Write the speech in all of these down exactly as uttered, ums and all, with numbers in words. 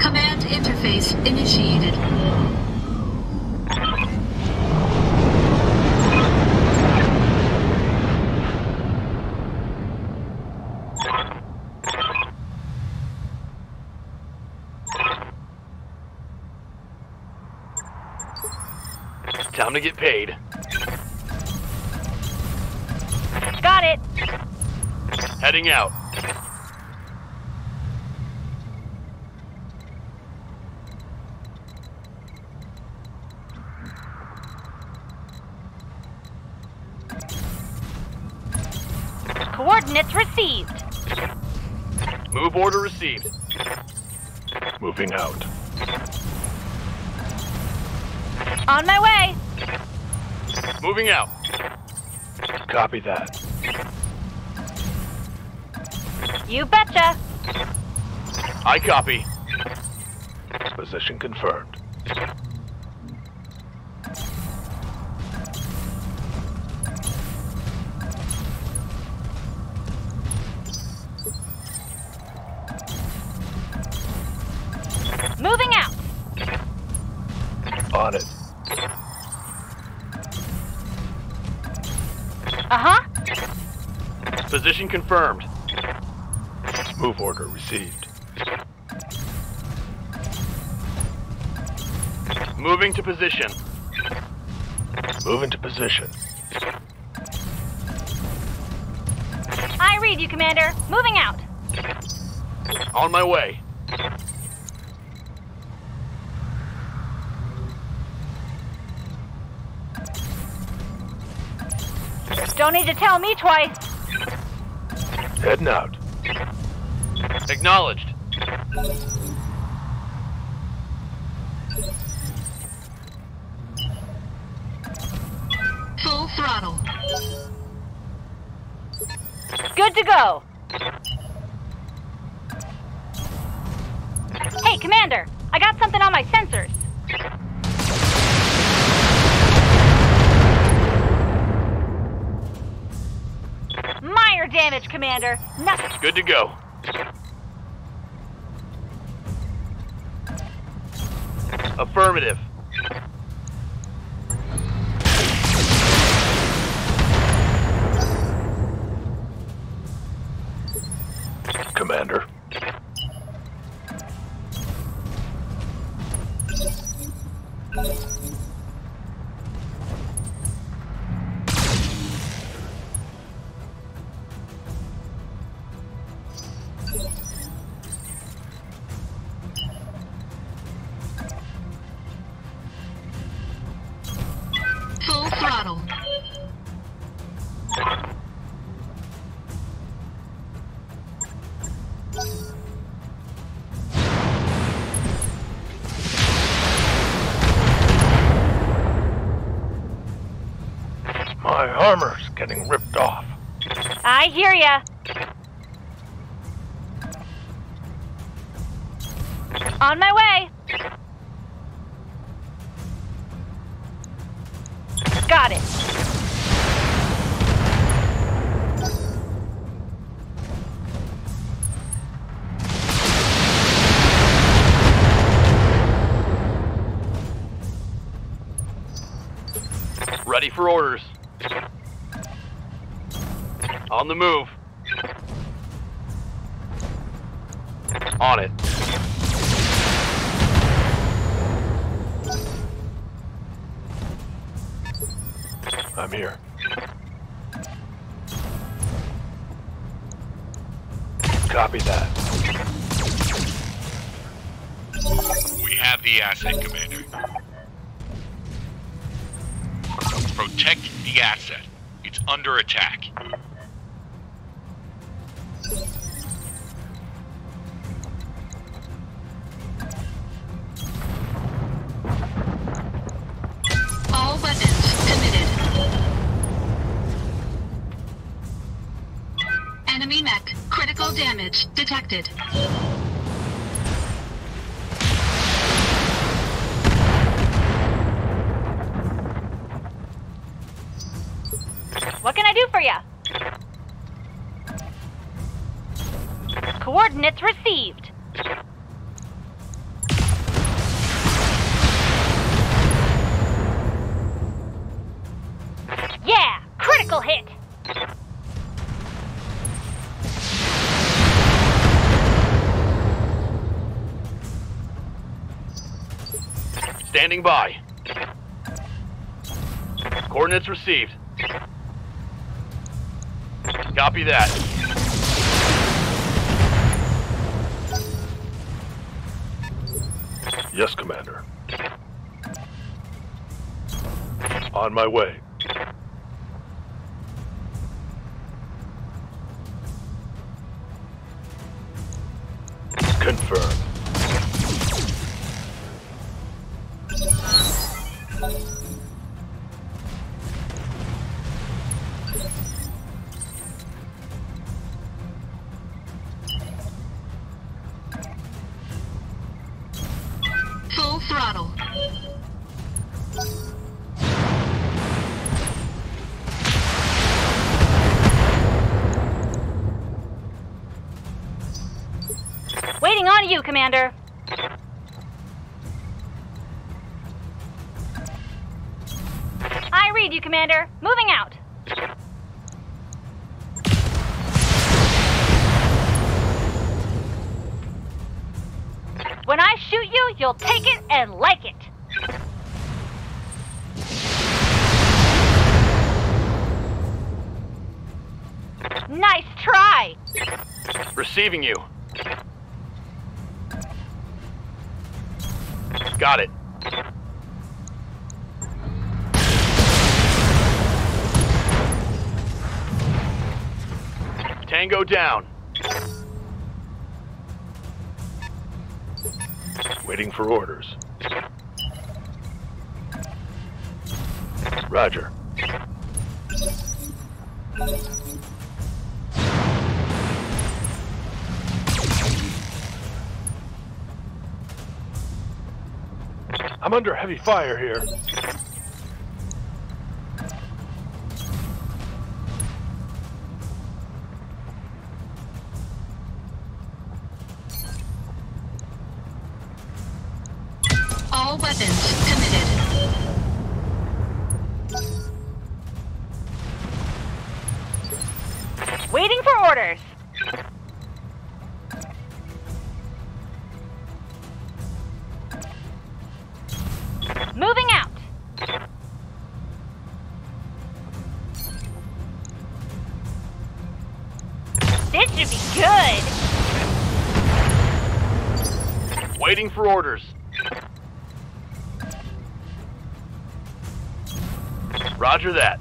Command interface initiated. Time to get paid. Got it. Heading out. Coordinates received. Move order received. Moving out. On my way. Moving out. Copy that. You betcha. I copy. Position confirmed. Moving out. On it. Uh-huh. Position confirmed. Move order received. Moving to position. Moving to position. I read you, Commander. Moving out. On my way. Don't need to tell me twice. Heading out. Acknowledged. Full throttle. Good to go. Hey, Commander, I got something on my sensors. Damage, Commander. Nothing. Good to go. Affirmative. Commander. My armor's getting ripped off. I hear ya. On my way. Got it. Ready for orders. On the move. On it. I'm here. Copy that. We have the asset, Commander. Protect the asset. It's under attack. All weapons committed. Enemy mech critical damage detected. What can I do for you? Coordinates received. Standing by. Coordinates received. Copy that. Yes, Commander. On my way. Confirmed. You, Commander. I read you, Commander. Moving out. When I shoot you, you'll take it and like it. Nice try. Receiving you. Got it. Tango down. Waiting for orders. Roger. I'm under heavy fire here. All weapons committed. Waiting for orders. Waiting for orders. Roger that.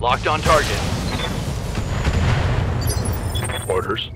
Locked on target. Orders.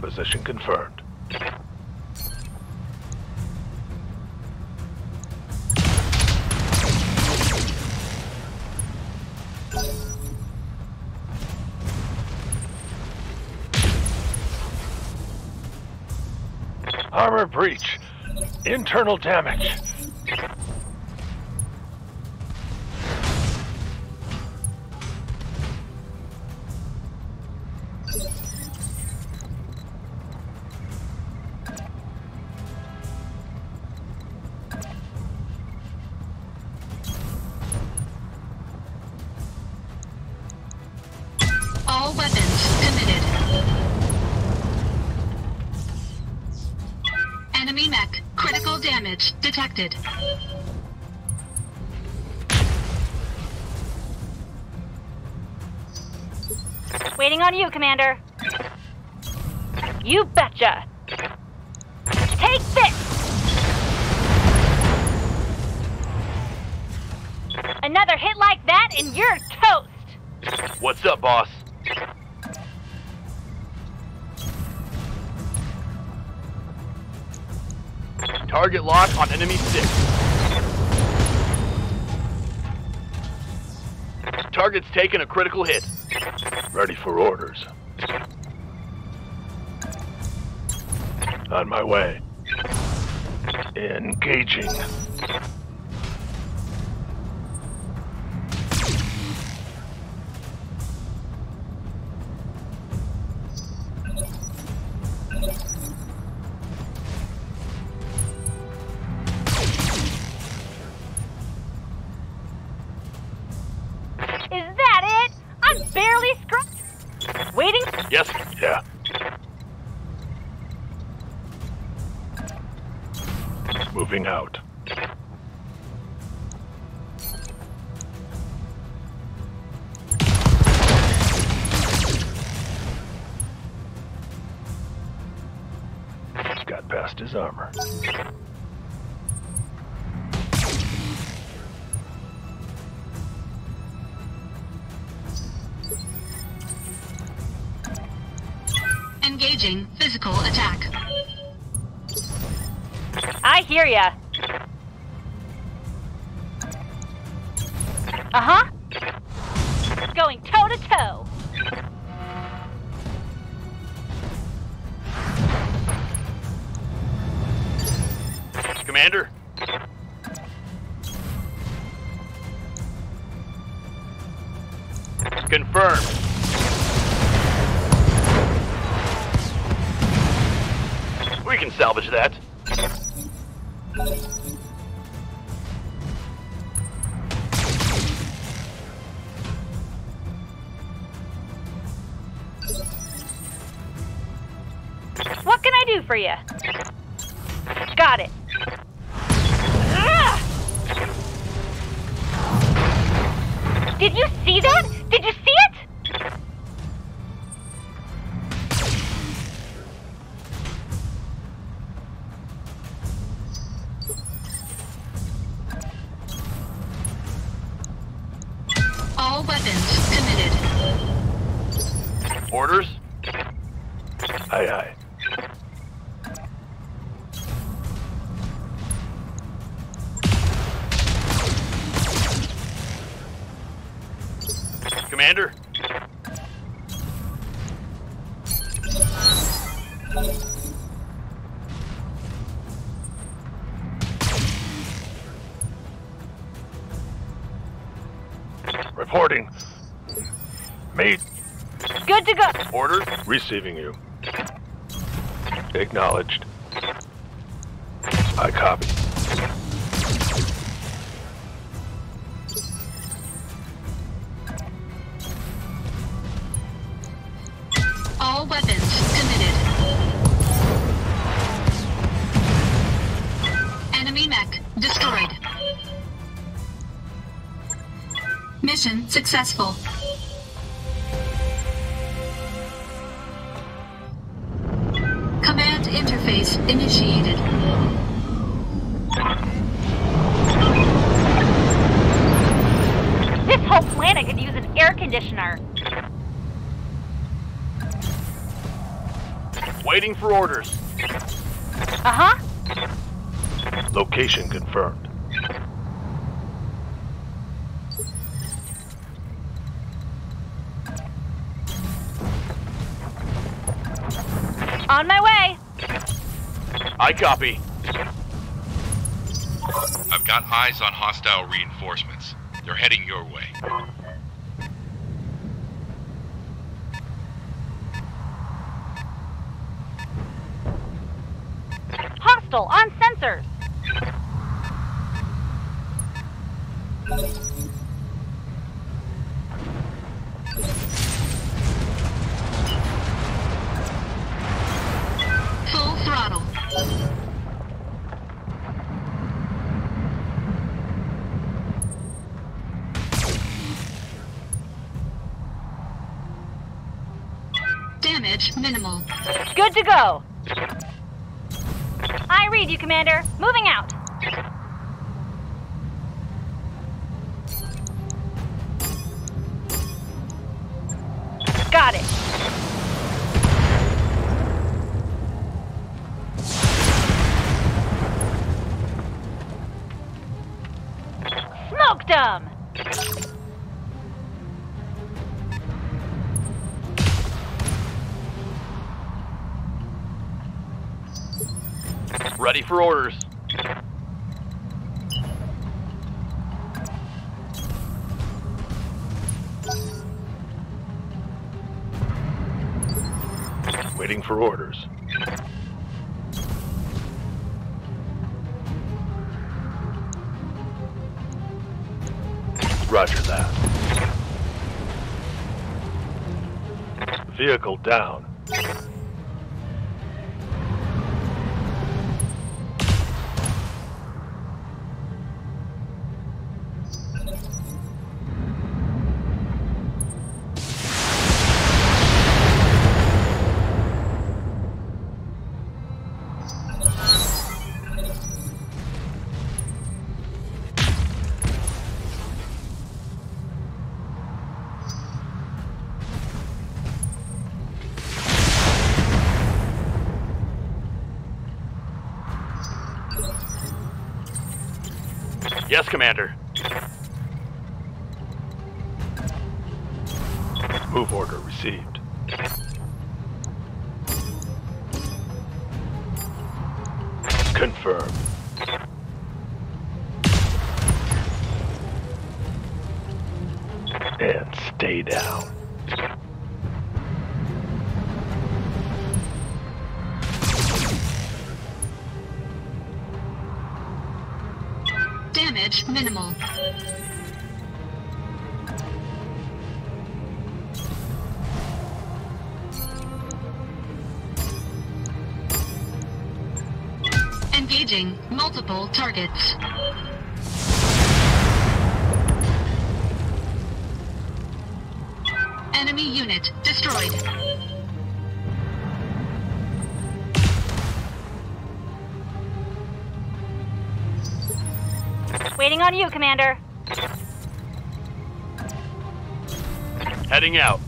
Position confirmed. Armor breach. Internal damage. All weapons committed. Enemy mech. Critical damage detected. Waiting on you, Commander. You betcha. Take this! Another hit like that and you're toast! What's up, boss? Target lock on enemy six. Target's taken a critical hit. Ready for orders. On my way. Engaging. Yes? Yeah. Moving out. Got past his armor. Engaging physical attack. I hear ya. Uh-huh. Going toe to toe. Commander. Confirmed. We can salvage that. What can I do for you? Got it. Ah! Did you see that? Did you see it? Commander? Reporting. Mate. Good to go. Orders? Receiving you. Acknowledged. I copy. Weapons committed. Enemy mech destroyed. Mission successful. Command interface initiated. This whole planet could use an air conditioner. Waiting for orders. Uh-huh. Location confirmed. On my way. I copy. I've got eyes on hostile reinforcements. They're heading your way. On sensors. Full throttle. Damage minimal. Good to go. I read you, Commander. Moving out. Got it. Smoked 'em. Ready for orders. Waiting for orders. Roger that. Vehicle down. Yes, Commander. Move order received. Confirmed. And stay down. Damage minimal. Engaging multiple targets. Enemy unit destroyed. Waiting on you, Commander. Heading out.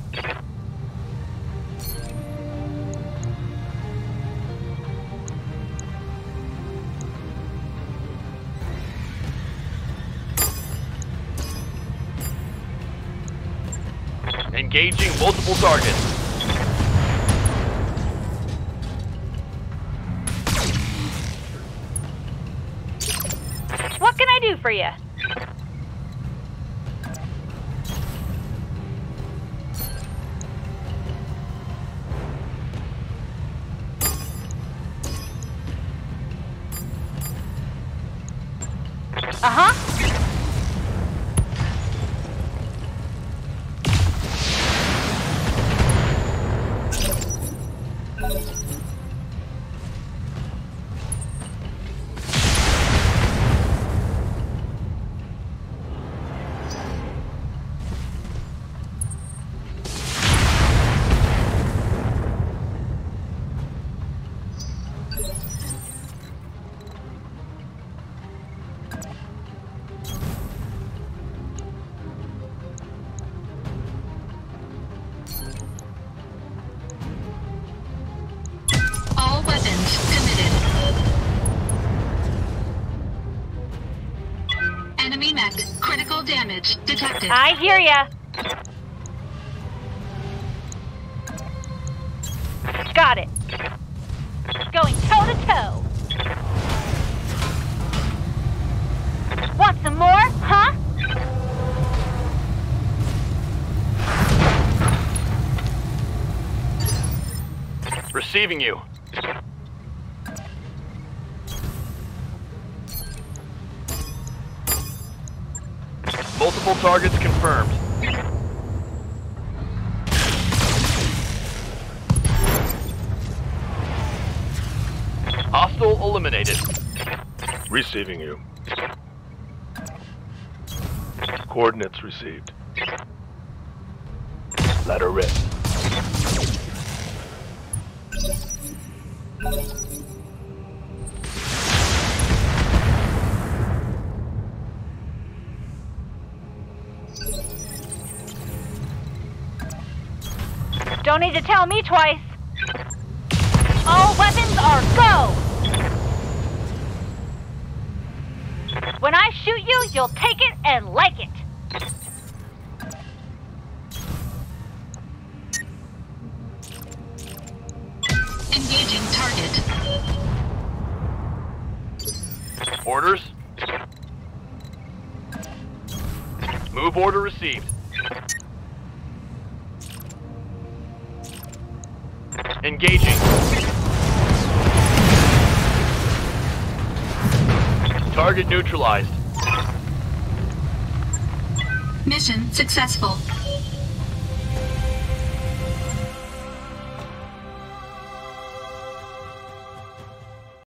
Engaging multiple targets. For you. Uh-huh. Critical damage detected. I hear ya. Got it. Going toe to toe. Want some more, huh? Receiving you. Multiple targets confirmed. Hostile eliminated. Receiving you. Coordinates received. Letter written. Don't need to tell me twice. All weapons are go! When I shoot you, you'll take it and like it. Engaging target. Orders? Move order received. Engaging. Target neutralized. Mission successful.